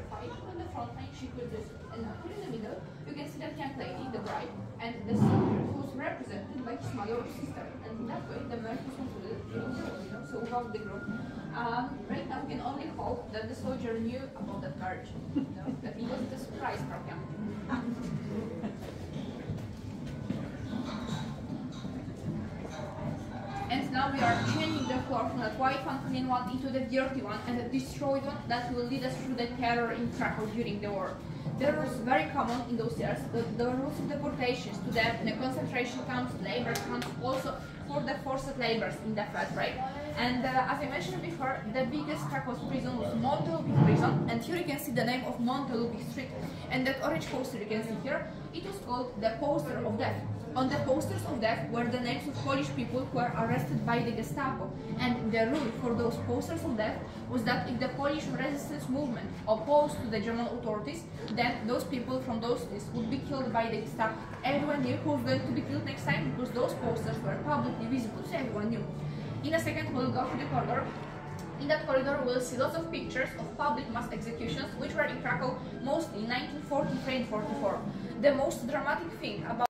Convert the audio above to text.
you're fighting on the front line, she could just put in the middle. You can see that young lady, the bride, and the soldier who's represented by his mother or sister. And that way, the man is included in the group, you know, so about the group. Right now, we can only hope that the soldier knew about that marriage, you know, that it wasn't a surprise for him. And now we are changing the floor from that white one, clean one, into the dirty one, and the destroyed one that will lead us through the terror in Krakow during the war. Terror was very common in those years. The rules of deportations to death in the concentration camps, labor camps, also for the forced labors in the flat rape. And as I mentioned before, the biggest Krakow prison was Montelupich prison, and here you can see the name of Montelupich Street. And that orange poster you can see here, it was called the poster of death. On the posters of death were the names of Polish people who were arrested by the Gestapo, and the rule for those posters of death was that if the Polish resistance movement opposed to the German authorities, then those people from those lists would be killed by the Gestapo. Everyone knew who was going to be killed next time because those posters were publicly visible, so everyone knew. In a second we'll go to the corridor. In that corridor we'll see lots of pictures of public mass executions which were in Krakow mostly in 1943 and 1944. The most dramatic thing about